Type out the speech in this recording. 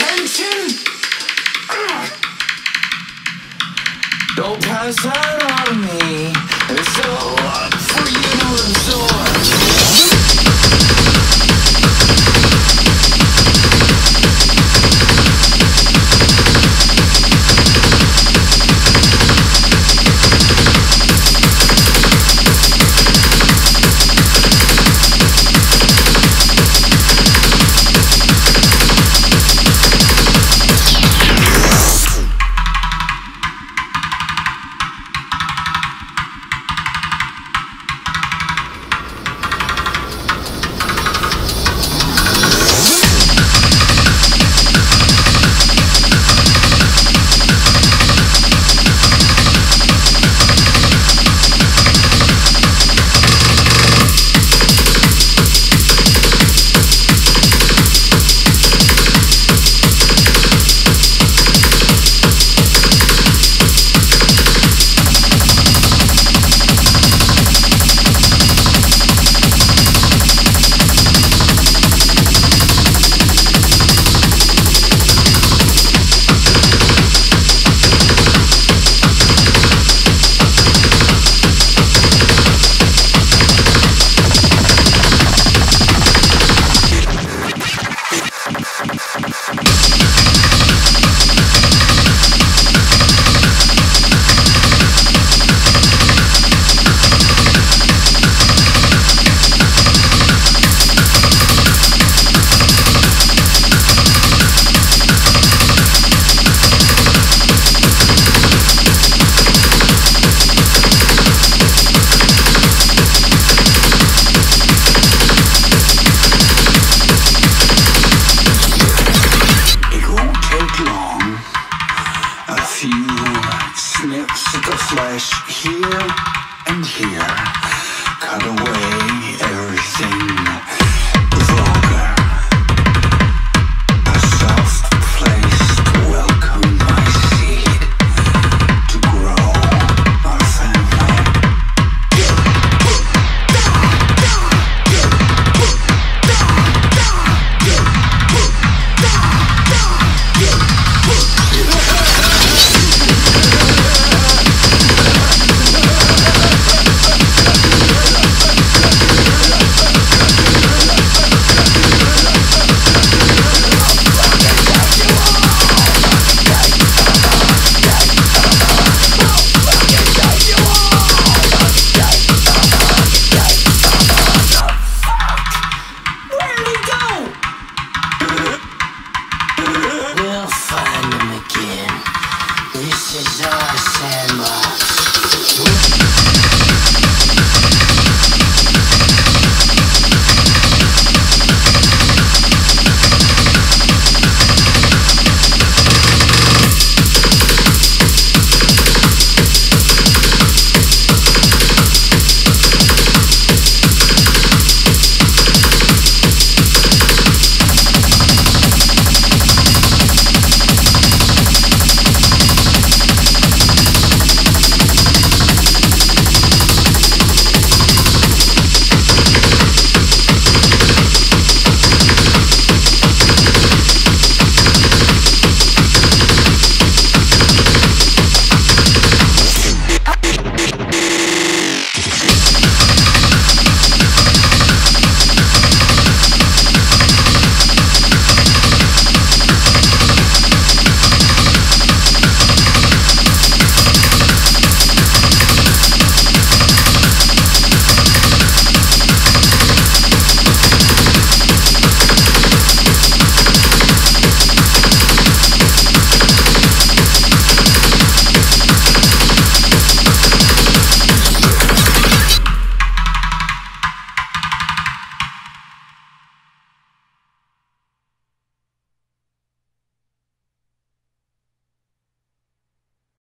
attention. Don't pass that on me. It's so hard for you to here and here, cut away everything. This is our sandbox.